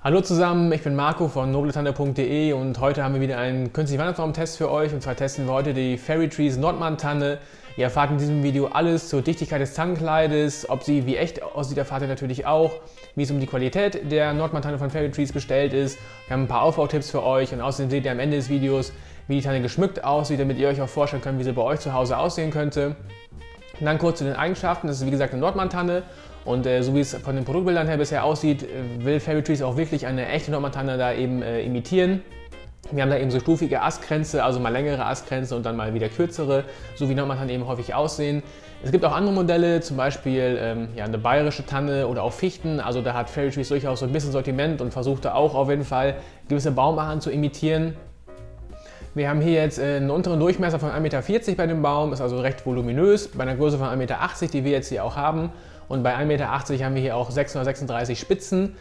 Hallo zusammen, ich bin Marco von nobletanne.de und heute haben wir wieder einen künstlichen Weihnachtsbaum-Test für euch. Und zwar testen wir heute die Fairytrees Nordmanntanne. Ihr erfahrt in diesem Video alles zur Dichtigkeit des Tannenkleides, ob sie wie echt aussieht, erfahrt ihr natürlich auch, wie es um die Qualität der Nordmanntanne von Fairytrees bestellt ist. Wir haben ein paar Aufbautipps für euch und außerdem seht ihr am Ende des Videos, wie die Tanne geschmückt aussieht, damit ihr euch auch vorstellen könnt, wie sie bei euch zu Hause aussehen könnte. Und dann kurz zu den Eigenschaften. Das ist wie gesagt eine Nordmanntanne. Und so wie es von den Produktbildern her bisher aussieht, will Fairytrees auch wirklich eine echte Nordmanntanne da eben imitieren. Wir haben da eben so stufige Astgrenze, also mal längere Astgrenze und dann mal wieder kürzere, so wie Nordmanntannen eben häufig aussehen. Es gibt auch andere Modelle, zum Beispiel ja, eine bayerische Tanne oder auch Fichten. Also da hat Fairytrees durchaus so ein bisschen Sortiment und versucht da auch auf jeden Fall gewisse Baumarten zu imitieren. Wir haben hier jetzt einen unteren Durchmesser von 1,40 Meter bei dem Baum, ist also recht voluminös, bei einer Größe von 1,80 Meter, die wir jetzt hier auch haben. Und bei 1,80 Meter haben wir hier auch 636 Spitzen.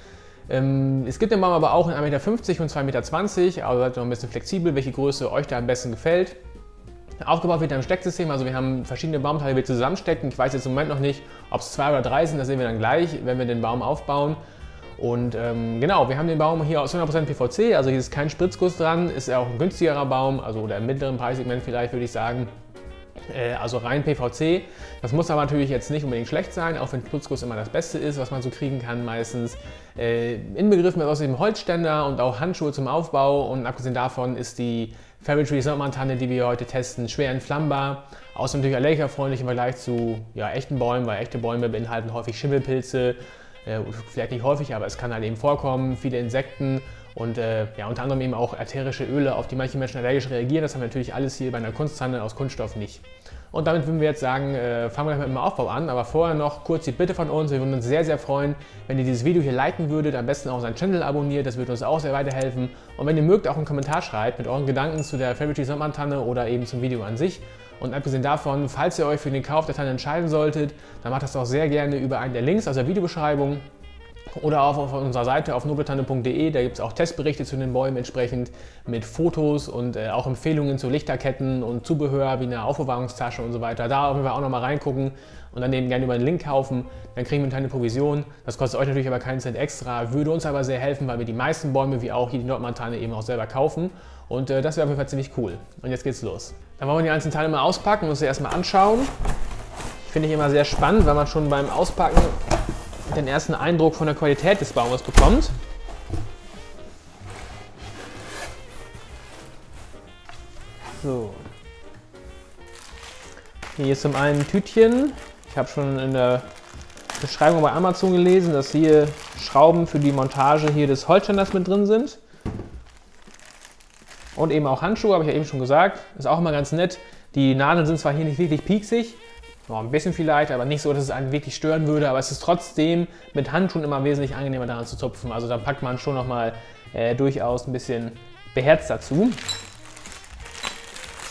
Es gibt den Baum aber auch in 1,50 Meter und 2,20 Meter, also seid noch ein bisschen flexibel, welche Größe euch da am besten gefällt. Aufgebaut wird ein Stecksystem, also wir haben verschiedene Baumteile, die wir zusammenstecken. Ich weiß jetzt im Moment noch nicht, ob es 2 oder 3 sind, das sehen wir dann gleich, wenn wir den Baum aufbauen. Und genau, wir haben den Baum hier aus 100% PVC, also hier ist kein Spritzguss dran, ist ja auch ein günstigerer Baum, also oder im mittleren Preissegment vielleicht, würde ich sagen. Also rein PVC. Das muss aber natürlich jetzt nicht unbedingt schlecht sein, auch wenn Spritzguss immer das Beste ist, was man so kriegen kann meistens. Inbegriffen ist außerdem Holzständer und auch Handschuhe zum Aufbau. Und abgesehen davon ist die Fairytrees Nordmanntanne, die wir heute testen, schwer entflammbar. Außerdem natürlich allergikerfreundlich im Vergleich zu ja, echten Bäumen, weil echte Bäume beinhalten häufig Schimmelpilze. Vielleicht nicht häufig, aber es kann halt eben vorkommen, viele Insekten und ja, unter anderem eben auch ätherische Öle, auf die manche Menschen allergisch reagieren. Das haben wir natürlich alles hier bei einer Kunsttanne aus Kunststoff nicht. Und damit würden wir jetzt sagen, fangen wir gleich mit dem Aufbau an, aber vorher noch kurz die Bitte von uns. Wir würden uns sehr, sehr freuen, wenn ihr dieses Video hier liken würdet, am besten auch unseren Channel abonniert, das würde uns auch sehr weiterhelfen. Und wenn ihr mögt, auch einen Kommentar schreibt mit euren Gedanken zu der Fairytrees Nordmanntanne oder eben zum Video an sich. Und abgesehen davon, falls ihr euch für den Kauf der Tanne entscheiden solltet, dann macht das auch sehr gerne über einen der Links aus der Videobeschreibung oder auch auf unserer Seite auf nobletanne.de. Da gibt es auch Testberichte zu den Bäumen entsprechend mit Fotos und auch Empfehlungen zu Lichterketten und Zubehör wie eine Aufbewahrungstasche und so weiter. Da werden wir auch nochmal reingucken und dann eben gerne über den Link kaufen. Dann kriegen wir eine kleine Provision. Das kostet euch natürlich aber keinen Cent extra, würde uns aber sehr helfen, weil wir die meisten Bäume, wie auch hier die Nordmanntanne, eben auch selber kaufen. Und das wäre auf jeden Fall ziemlich cool. Und jetzt geht's los. Dann wollen wir die einzelnen Teile mal auspacken und uns die erstmal anschauen. Finde ich immer sehr spannend, weil man schon beim Auspacken den ersten Eindruck von der Qualität des Baumes bekommt. So. Hier ist zum einen ein Tütchen. Ich habe schon in der Beschreibung bei Amazon gelesen, dass hier Schrauben für die Montage hier des Holzständers mit drin sind. Und eben auch Handschuhe, habe ich ja eben schon gesagt. Ist auch immer ganz nett. Die Nadeln sind zwar hier nicht wirklich pieksig, noch ein bisschen vielleicht, aber nicht so, dass es einen wirklich stören würde. Aber es ist trotzdem mit Handschuhen immer wesentlich angenehmer daran zu zupfen. Also da packt man schon nochmal durchaus ein bisschen beherzt dazu.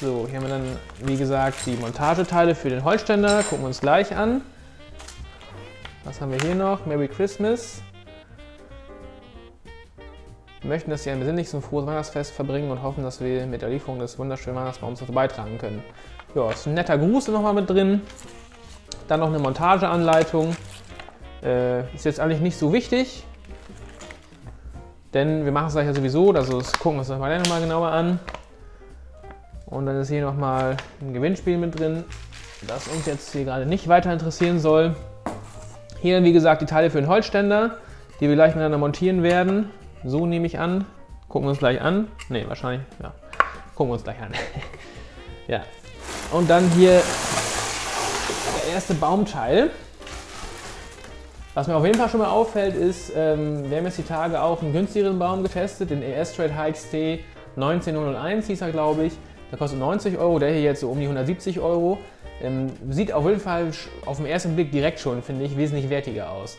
So, hier haben wir dann, wie gesagt, die Montageteile für den Holzständer. Gucken wir uns gleich an. Was haben wir hier noch? Merry Christmas. Wir möchten, dass Sie ein besinnliches und frohes Weihnachtsfest verbringen und hoffen, dass wir mit der Lieferung des wunderschönen Weihnachtsbaums dazu beitragen können. Ja, ist ein netter Gruß nochmal mit drin. Dann noch eine Montageanleitung. Ist jetzt eigentlich nicht so wichtig, denn wir machen es gleich ja sowieso. Also gucken wir uns das mal genauer an. Und dann ist hier nochmal ein Gewinnspiel mit drin, das uns jetzt hier gerade nicht weiter interessieren soll. Hier, wie gesagt, die Teile für den Holzständer, die wir gleich miteinander montieren werden. So nehme ich an. Gucken wir uns gleich an. Ne, wahrscheinlich, ja. Gucken wir uns gleich an. Ja. Und dann hier der erste Baumteil. Was mir auf jeden Fall schon mal auffällt, ist, wir haben jetzt die Tage auch einen günstigeren Baum getestet, den ES-Trade HXC19001 hieß er, glaube ich. Der kostet 90 Euro, der hier jetzt so um die 170 Euro. Sieht auf jeden Fall auf den ersten Blick direkt schon, finde ich, wesentlich wertiger aus.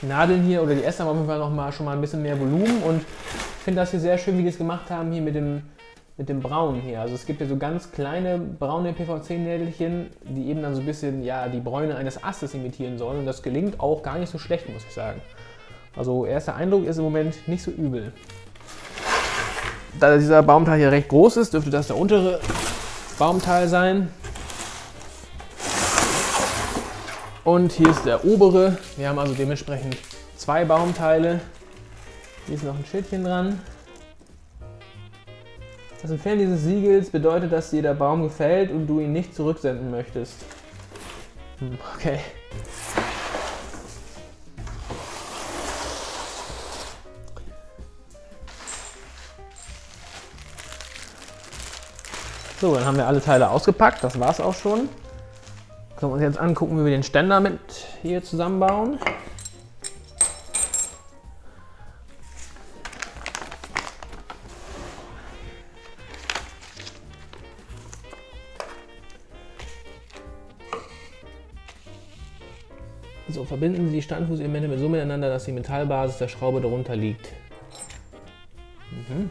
Die Nadeln hier oder die Äste haben auf jeden Fall schon mal ein bisschen mehr Volumen und ich finde das hier sehr schön, wie die es gemacht haben hier mit dem Braun hier. Also es gibt hier so ganz kleine braune PVC-Nädelchen, die eben dann so ein bisschen ja, die Bräune eines Astes imitieren sollen und das gelingt auch gar nicht so schlecht, muss ich sagen. Also erster Eindruck ist im Moment nicht so übel. Da dieser Baumteil hier recht groß ist, dürfte das der untere Baumteil sein. und hier ist der obere. Wir haben also dementsprechend zwei Baumteile. Hier ist noch ein Schildchen dran. Das Entfernen dieses Siegels bedeutet, dass dir der Baum gefällt und du ihn nicht zurücksenden möchtest. Okay. So, dann haben wir alle Teile ausgepackt, das war es auch schon. Können wir uns jetzt angucken, wie wir den Ständer mit hier zusammenbauen. So, verbinden Sie die Standfußelemente so miteinander, dass die Metallbasis der Schraube darunter liegt. Mhm.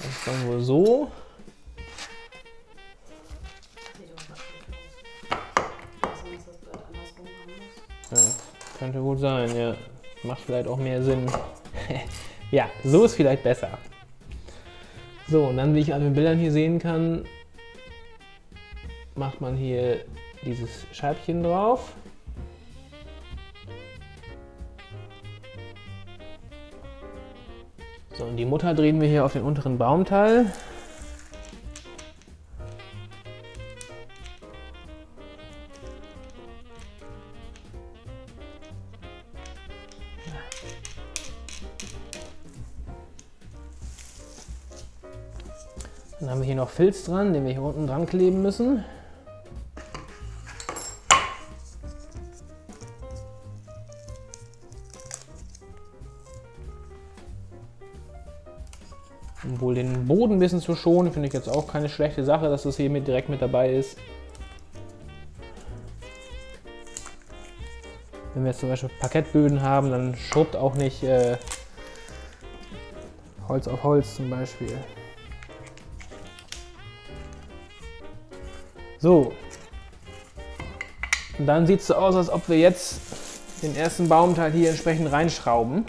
Das ist dann wohl so. Ja, könnte gut sein, ja. Macht vielleicht auch mehr Sinn. Ja, so ist vielleicht besser. So, und dann, wie ich an den Bildern hier sehen kann, macht man hier dieses Scheibchen drauf. So, und die Mutter drehen wir hier auf den unteren Baumteil. Dann haben wir hier noch Filz dran, den wir hier unten dran kleben müssen. Um wohl den Boden ein bisschen zu schonen, finde ich jetzt auch keine schlechte Sache, dass das hier mit direkt mit dabei ist. Wenn wir jetzt zum Beispiel Parkettböden haben, dann schrubbt auch nicht Holz auf Holz zum Beispiel. So, und dann sieht es so aus, als ob wir jetzt den ersten Baumteil hier entsprechend reinschrauben.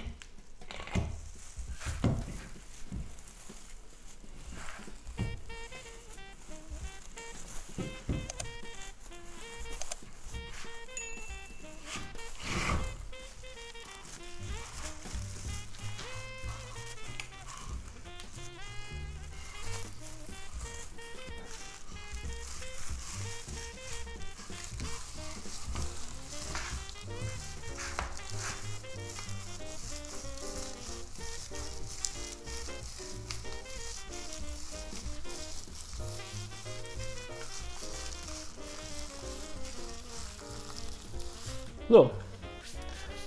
So,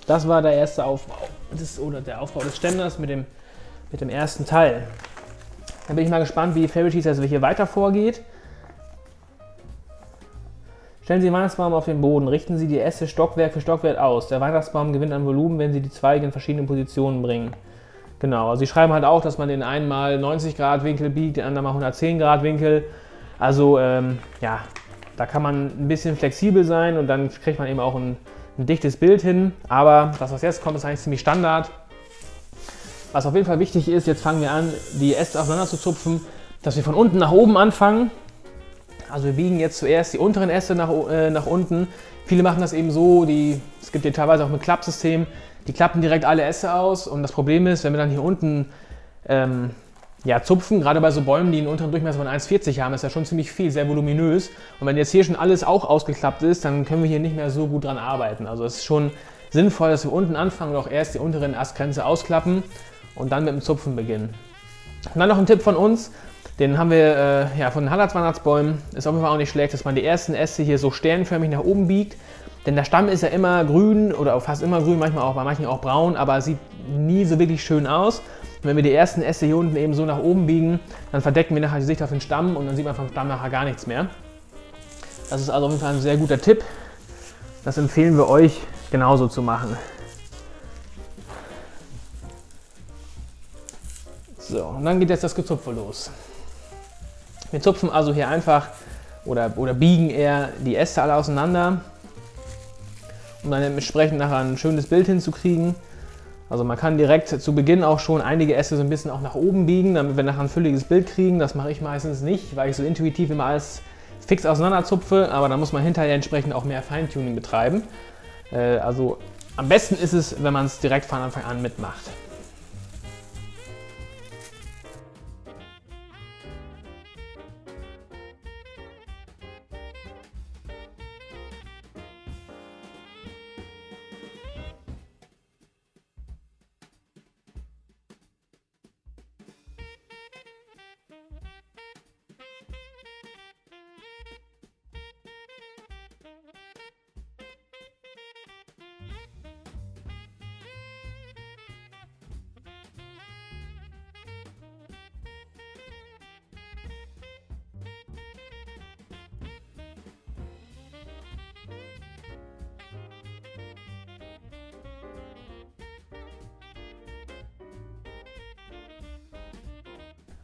das war der erste Aufbau, oder der Aufbau des Ständers mit dem ersten Teil. Dann bin ich mal gespannt, wie Fairytrees also hier weiter vorgeht. Stellen Sie den Weihnachtsbaum auf den Boden, richten Sie die Äste Stockwerk für Stockwerk aus. Der Weihnachtsbaum gewinnt an Volumen, wenn Sie die Zweige in verschiedenen Positionen bringen. Genau, also Sie schreiben halt auch, dass man den einen mal 90 Grad Winkel biegt, den anderen mal 110 Grad Winkel. Also, ja, da kann man ein bisschen flexibel sein und dann kriegt man eben auch ein dichtes Bild hin, aber das, was jetzt kommt, ist eigentlich ziemlich Standard. Was auf jeden Fall wichtig ist, jetzt fangen wir an, die Äste auseinander zu zupfen, dass wir von unten nach oben anfangen. Also wir biegen jetzt zuerst die unteren Äste nach unten. Viele machen das eben so, es gibt hier teilweise auch ein Klappsystem, die klappen direkt alle Äste aus und das Problem ist, wenn wir dann hier unten ja, zupfen, gerade bei so Bäumen, die einen unteren Durchmesser von 1,40 haben, ist ja schon ziemlich viel, sehr voluminös. Und wenn jetzt hier schon alles auch ausgeklappt ist, dann können wir hier nicht mehr so gut dran arbeiten. Also es ist schon sinnvoll, dass wir unten anfangen und auch erst die unteren Astgrenze ausklappen und dann mit dem Zupfen beginnen. Und dann noch ein Tipp von uns, den haben wir ja, von den Hallerts Weihnachtsbäumen. Ist auf jeden Fall auch nicht schlecht, dass man die ersten Äste hier so sternförmig nach oben biegt. Denn der Stamm ist ja immer grün oder fast immer grün, manchmal auch, bei manchen auch braun, aber sieht nie so wirklich schön aus. Und wenn wir die ersten Äste hier unten eben so nach oben biegen, dann verdecken wir nachher die Sicht auf den Stamm und dann sieht man vom Stamm nachher gar nichts mehr. Das ist also auf jeden Fall ein sehr guter Tipp. Das empfehlen wir euch genauso zu machen. So, und dann geht jetzt das Gezupfe los. Wir zupfen also hier einfach oder biegen eher die Äste alle auseinander, um dann entsprechend nachher ein schönes Bild hinzukriegen. Also man kann direkt zu Beginn auch schon einige Äste so ein bisschen auch nach oben biegen, damit wir nachher ein fülliges Bild kriegen. Das mache ich meistens nicht, weil ich so intuitiv immer alles fix auseinanderzupfe, aber da muss man hinterher entsprechend auch mehr Feintuning betreiben. Also am besten ist es, wenn man es direkt von Anfang an mitmacht.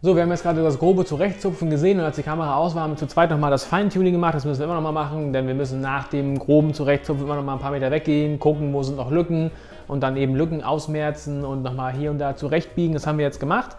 So, wir haben jetzt gerade das grobe Zurechtzupfen gesehen und als die Kamera aus war, haben wir zu zweit nochmal das Feintuning gemacht. Das müssen wir immer nochmal machen, denn wir müssen nach dem groben Zurechtzupfen immer nochmal ein paar Meter weggehen, gucken, wo sind noch Lücken und dann eben Lücken ausmerzen und nochmal hier und da zurechtbiegen. Das haben wir jetzt gemacht.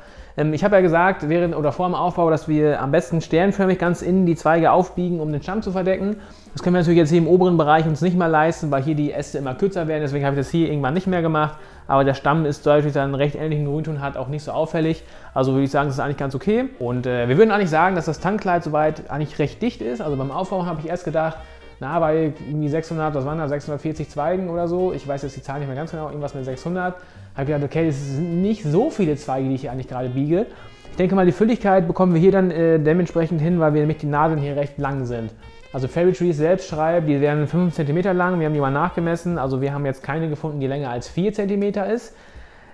Ich habe ja gesagt, während oder vor dem Aufbau, dass wir am besten sternförmig ganz innen die Zweige aufbiegen, um den Stamm zu verdecken. Das können wir natürlich jetzt hier im oberen Bereich uns nicht mal leisten, weil hier die Äste immer kürzer werden. Deswegen habe ich das hier irgendwann nicht mehr gemacht. Aber der Stamm ist dadurch, dass er einen recht ähnlichen Grünton hat, auch nicht so auffällig. Also würde ich sagen, das ist eigentlich ganz okay. Und wir würden eigentlich sagen, dass das Tankkleid soweit eigentlich recht dicht ist. Also beim Aufbau habe ich erst gedacht, na, bei irgendwie 600, was waren da, 640 Zweigen oder so. Ich weiß jetzt die Zahl nicht mehr ganz genau, irgendwas mit 600. Habe gedacht, okay, das sind nicht so viele Zweige, die ich hier eigentlich gerade biege. Ich denke mal, die Fülligkeit bekommen wir hier dann dementsprechend hin, weil wir nämlich die Nadeln hier recht lang sind. Also Fairytrees selbst schreibt, die wären 5 cm lang, wir haben die mal nachgemessen, also wir haben jetzt keine gefunden, die länger als 4 cm ist.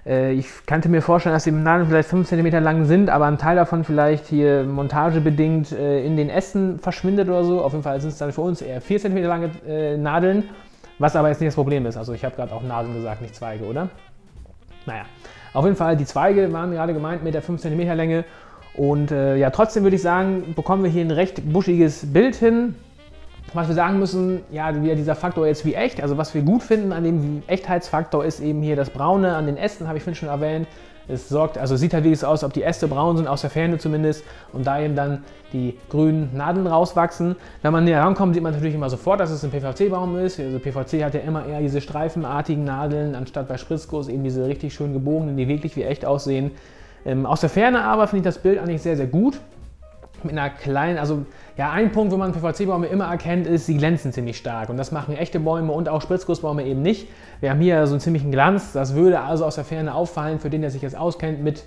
Ich kannte mir vorstellen, dass die Nadeln vielleicht 5 cm lang sind, aber ein Teil davon vielleicht hier montagebedingt in den Ästen verschwindet oder so. Auf jeden Fall sind es dann für uns eher 4 cm lange Nadeln, was aber jetzt nicht das Problem ist. Also ich habe gerade auch Nadeln gesagt, nicht Zweige, oder? Naja, auf jeden Fall, die Zweige waren gerade gemeint mit der 5 cm Länge. Und ja, trotzdem würde ich sagen, bekommen wir hier ein recht buschiges Bild hin. Was wir sagen müssen, ja, wieder dieser Faktor jetzt wie echt, also was wir gut finden an dem Echtheitsfaktor ist eben hier das Braune an den Ästen, habe ich vorhin schon erwähnt. Es sorgt, also sieht halt wie es aus, ob die Äste braun sind, aus der Ferne zumindest, und da eben dann die grünen Nadeln rauswachsen. Wenn man näher rankommt, sieht man natürlich immer sofort, dass es ein PVC-Baum ist. Also PVC hat ja immer eher diese streifenartigen Nadeln, anstatt bei Spritzguss eben diese richtig schön gebogenen, die wirklich wie echt aussehen. Aus der Ferne aber finde ich das Bild eigentlich sehr, sehr gut. Mit einer kleinen, also ja, ein Punkt, wo man PVC-Bäume immer erkennt, ist, sie glänzen ziemlich stark. Und das machen echte Bäume und auch Spritzgussbäume eben nicht. Wir haben hier so einen ziemlichen Glanz, das würde also aus der Ferne auffallen, für den, der sich jetzt auskennt mit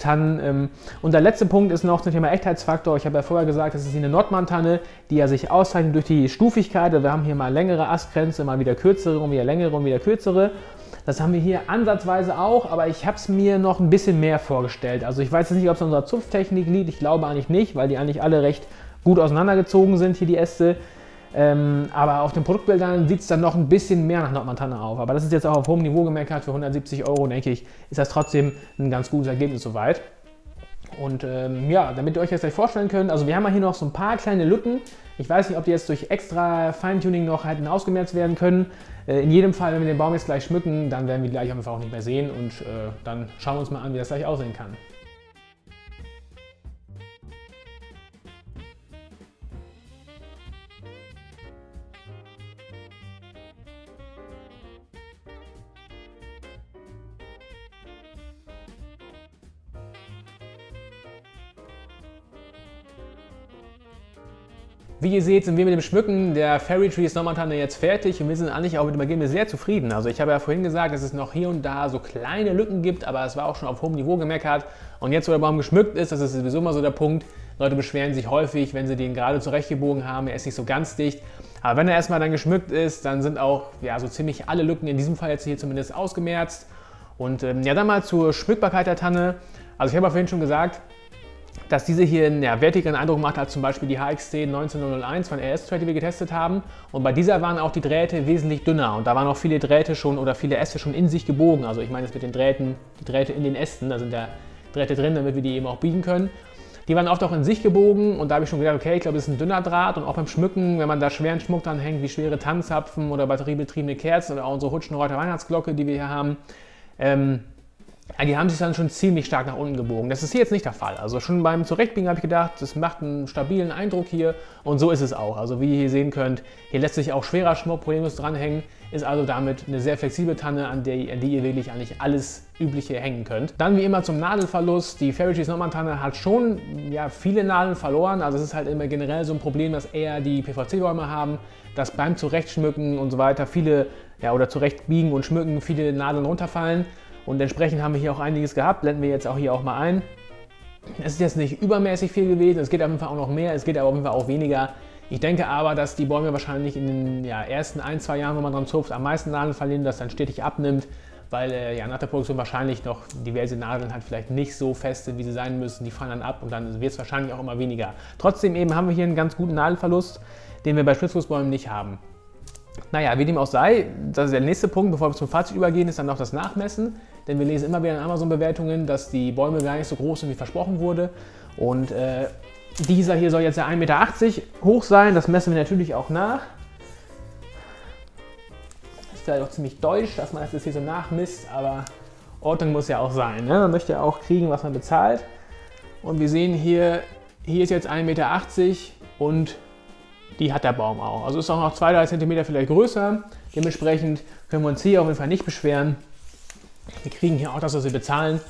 Tannen. Und der letzte Punkt ist noch zum Thema Echtheitsfaktor. Ich habe ja vorher gesagt, das ist hier eine Nordmanntanne, die ja sich auszeichnet durch die Stufigkeit. Wir haben hier mal längere Astgrenze, mal wieder kürzere und wieder längere und wieder kürzere. Das haben wir hier ansatzweise auch, aber ich habe es mir noch ein bisschen mehr vorgestellt. Also ich weiß jetzt nicht, ob es an unserer Zupftechnik liegt, ich glaube eigentlich nicht, weil die eigentlich alle recht gut auseinandergezogen sind, hier die Äste. Aber auf den Produktbildern sieht es dann noch ein bisschen mehr nach Nordmanntanne auf. Aber das ist jetzt auch auf hohem Niveau gemeckert, für 170 €, denke ich, ist das trotzdem ein ganz gutes Ergebnis soweit. Und ja, damit ihr euch das gleich vorstellen könnt, also wir haben hier noch so ein paar kleine Lücken. Ich weiß nicht, ob die jetzt durch extra Feintuning noch hätten ausgemerzt werden können. In jedem Fall, wenn wir den Baum jetzt gleich schmücken, dann werden wir die gleich auf jeden Fall auch nicht mehr sehen. Und dann schauen wir uns mal an, wie das gleich aussehen kann. Wie ihr seht, sind wir mit dem Schmücken der Fairytrees Nordmanntanne jetzt fertig und wir sind eigentlich auch mit dem Ergebnis sehr zufrieden. Also ich habe ja vorhin gesagt, dass es noch hier und da so kleine Lücken gibt, aber es war auch schon auf hohem Niveau gemeckert. Und jetzt, wo der Baum geschmückt ist, das ist sowieso immer so der Punkt, Leute beschweren sich häufig, wenn sie den gerade zurechtgebogen haben, er ist nicht so ganz dicht. Aber wenn er erstmal dann geschmückt ist, dann sind auch ja, so ziemlich alle Lücken, in diesem Fall jetzt hier zumindest, ausgemerzt. Und ja, dann mal zur Schmückbarkeit der Tanne. Also ich habe ja vorhin schon gesagt, dass diese hier einen ja, wertigeren Eindruck macht als zum Beispiel die HXC19001 von ES-Trade, die wir getestet haben. Und bei dieser waren auch die Drähte wesentlich dünner und da waren auch viele Drähte schon oder viele Äste schon in sich gebogen. Also ich meine jetzt mit den Drähten, die Drähte in den Ästen, da sind ja Drähte drin, damit wir die eben auch biegen können. Die waren oft auch in sich gebogen und da habe ich schon gedacht, okay, ich glaube, das ist ein dünner Draht. Und auch beim Schmücken, wenn man da schweren Schmuck dran hängt, wie schwere Tannenzapfen oder batteriebetriebene Kerzen oder auch unsere Hutschenreuter Weihnachtsglocke, die wir hier haben, die haben sich dann schon ziemlich stark nach unten gebogen. Das ist hier jetzt nicht der Fall. Also schon beim Zurechtbiegen habe ich gedacht, das macht einen stabilen Eindruck hier. Und so ist es auch. Also wie ihr hier sehen könnt, hier lässt sich auch schwerer Schmuck problemlos dranhängen. Ist also damit eine sehr flexible Tanne, an die ihr wirklich eigentlich alles Übliche hängen könnt. Dann wie immer zum Nadelverlust. Die Fairytrees Nordmanntanne hat schon viele Nadeln verloren. Also es ist halt immer generell so ein Problem, dass eher die PVC-Bäume haben, dass beim Zurechtschmücken und so weiter viele, oder Zurechtbiegen und Schmücken viele Nadeln runterfallen. Und entsprechend haben wir hier auch einiges gehabt, blenden wir jetzt auch hier auch mal ein. Es ist jetzt nicht übermäßig viel gewesen, es geht auf jeden Fall auch noch mehr, es geht aber auf jeden Fall auch weniger. Ich denke aber, dass die Bäume wahrscheinlich in den ersten 1-2 Jahren, wenn man dran zupft, am meisten Nadeln verlieren, das dann stetig abnimmt, weil nach der Produktion wahrscheinlich noch diverse Nadeln halt vielleicht nicht so feste, wie sie sein müssen, die fallen dann ab und dann wird es wahrscheinlich auch immer weniger. Trotzdem eben haben wir hier einen ganz guten Nadelverlust, den wir bei Spitzfußbäumen nicht haben. Naja, wie dem auch sei, das ist der nächste Punkt, bevor wir zum Fazit übergehen, ist dann noch das Nachmessen. Denn wir lesen immer wieder in Amazon-Bewertungen, dass die Bäume gar nicht so groß sind, wie versprochen wurde. Und dieser hier soll jetzt ja 1,80 Meter hoch sein, das messen wir natürlich auch nach. Das ist ja halt auch ziemlich deutsch, dass man das jetzt hier so nachmisst, aber Ordnung muss ja auch sein. Ne? Man möchte ja auch kriegen, was man bezahlt. Und wir sehen hier, hier ist jetzt 1,80 Meter und die hat der Baum auch. Also ist auch noch 2-3 cm vielleicht größer. Dementsprechend können wir uns hier auf jeden Fall nicht beschweren. Wir kriegen hier auch das, was wir bezahlen.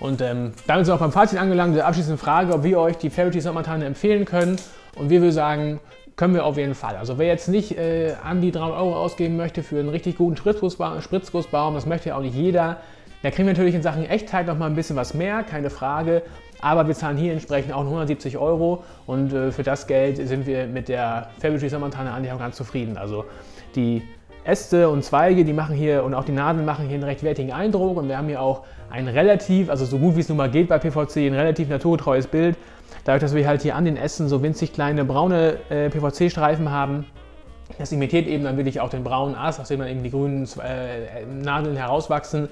Und damit sind wir auch beim Fazit angelangt. Die abschließende Frage, ob wir euch die Fairytrees Nordmanntanne empfehlen können. Und wir würden sagen, können wir auf jeden Fall. Also wer jetzt nicht an die 300 € ausgeben möchte für einen richtig guten Spritzgussbaum, das möchte ja auch nicht jeder. Da kriegen wir natürlich in Sachen Echtheit noch mal ein bisschen was mehr, keine Frage. Aber wir zahlen hier entsprechend auch 170 € und für das Geld sind wir mit der Fairytrees Nordmanntanne eigentlich auch ganz zufrieden. Also die Äste und Zweige, die machen hier und auch die Nadeln machen hier einen recht wertigen Eindruck und wir haben hier auch ein relativ, also so gut wie es nun mal geht bei PVC, ein relativ naturgetreues Bild. Dadurch, dass wir halt hier an den Ästen so winzig kleine braune PVC-Streifen haben, das imitiert eben dann wirklich auch den braunen Ast, aus dem dann eben die grünen Nadeln herauswachsen.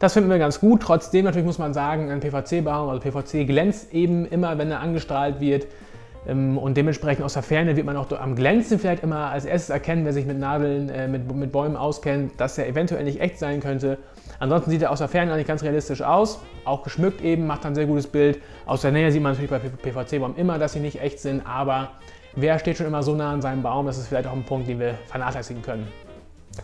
Das finden wir ganz gut. Trotzdem natürlich muss man sagen, ein PVC-Baum, also PVC glänzt eben immer, wenn er angestrahlt wird. Und dementsprechend aus der Ferne wird man auch am Glänzen vielleicht immer als erstes erkennen, wer sich mit Nadeln, mit Bäumen auskennt, dass er eventuell nicht echt sein könnte. Ansonsten sieht er aus der Ferne eigentlich ganz realistisch aus, auch geschmückt eben, macht dann ein sehr gutes Bild. Aus der Nähe sieht man natürlich bei PVC-Bäumen immer, dass sie nicht echt sind, aber wer steht schon immer so nah an seinem Baum, das ist vielleicht auch ein Punkt, den wir vernachlässigen können.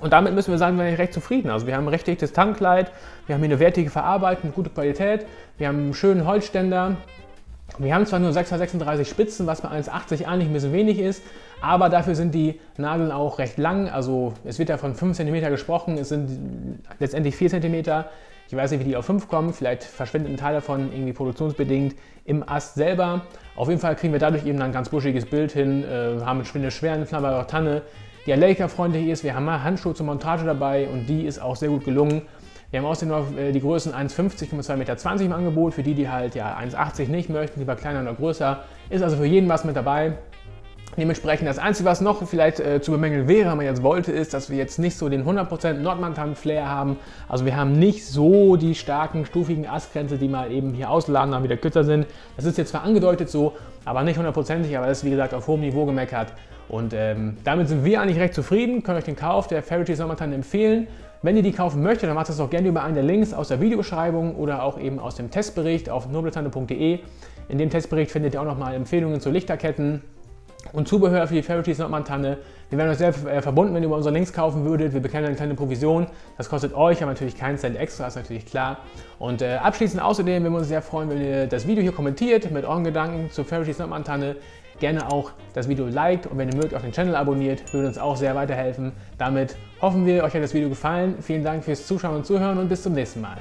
Und damit müssen wir sagen, wir sind recht zufrieden. Also wir haben ein recht dichtes Tannkleid, wir haben hier eine wertige Verarbeitung, gute Qualität, wir haben einen schönen Holzständer. Wir haben zwar nur 636 Spitzen, was bei 1,80 eigentlich ein bisschen wenig ist, aber dafür sind die Nadeln auch recht lang. Also es wird ja von 5 cm gesprochen, es sind letztendlich 4 cm. Ich weiß nicht, wie die auf 5 kommen, vielleicht verschwindet ein Teil davon irgendwie produktionsbedingt im Ast selber. Auf jeden Fall kriegen wir dadurch eben ein ganz buschiges Bild hin, haben eine schwere, flammbare Tanne, die allergikerfreundlich ist. Wir haben mal Handschuhe zur Montage dabei und die ist auch sehr gut gelungen. Wir haben außerdem noch die Größen 1,50 und 2,20 Meter im Angebot, für die, die halt 1,80 nicht möchten, lieber kleiner oder größer. Ist also für jeden was mit dabei. Dementsprechend das Einzige, was noch vielleicht zu bemängeln wäre, wenn man jetzt wollte, ist, dass wir jetzt nicht so den 100% Nordmanntannen-Flair haben. Also wir haben nicht so die starken, stufigen Astgrenze, die mal eben hier ausladen, dann wieder kürzer sind. Das ist jetzt zwar angedeutet so, aber nicht hundertprozentig, aber das ist wie gesagt auf hohem Niveau gemeckert. Und damit sind wir eigentlich recht zufrieden, können euch den Kauf der Fairytrees Nordmanntanne empfehlen. Wenn ihr die kaufen möchtet, dann macht das doch gerne über einen der Links aus der Videobeschreibung oder auch eben aus dem Testbericht auf nobletanne.de. In dem Testbericht findet ihr auch nochmal Empfehlungen zu Lichterketten und Zubehör für die Fairytrees Nordmanntanne. Wir wären euch sehr verbunden, wenn ihr über unsere Links kaufen würdet. Wir bekommen eine kleine Provision. Das kostet euch, aber natürlich keinen Cent extra, ist natürlich klar. Und abschließend außerdem würden wir uns sehr freuen, wenn ihr das Video hier kommentiert mit euren Gedanken zur Fairytrees Nordmanntanne. Gerne auch das Video liked und wenn ihr mögt, auch den Channel abonniert, würde uns auch sehr weiterhelfen. Damit hoffen wir, euch hat das Video gefallen. Vielen Dank fürs Zuschauen und Zuhören und bis zum nächsten Mal.